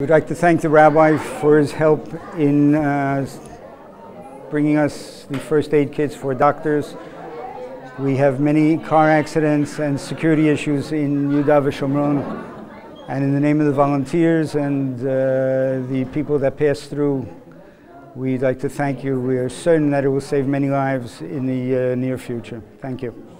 We'd like to thank the rabbi for his help in bringing us the first aid kits for doctors. We have many car accidents and security issues in Yudah ve Shomron, and in the name of the volunteers and the people that pass through, we'd like to thank you. We are certain that it will save many lives in the near future. Thank you.